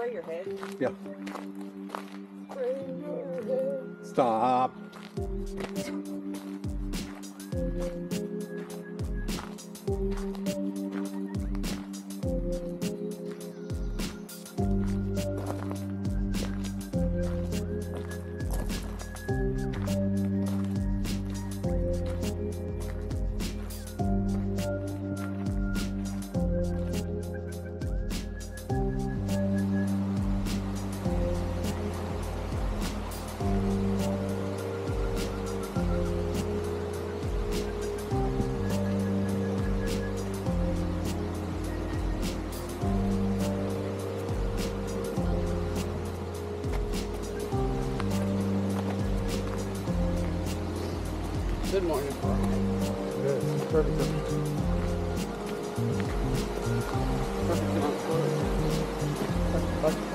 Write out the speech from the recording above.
spray your head? Yeah. Spray your head. Stop. Good morning. Good. Perfect. Perfect. Perfect.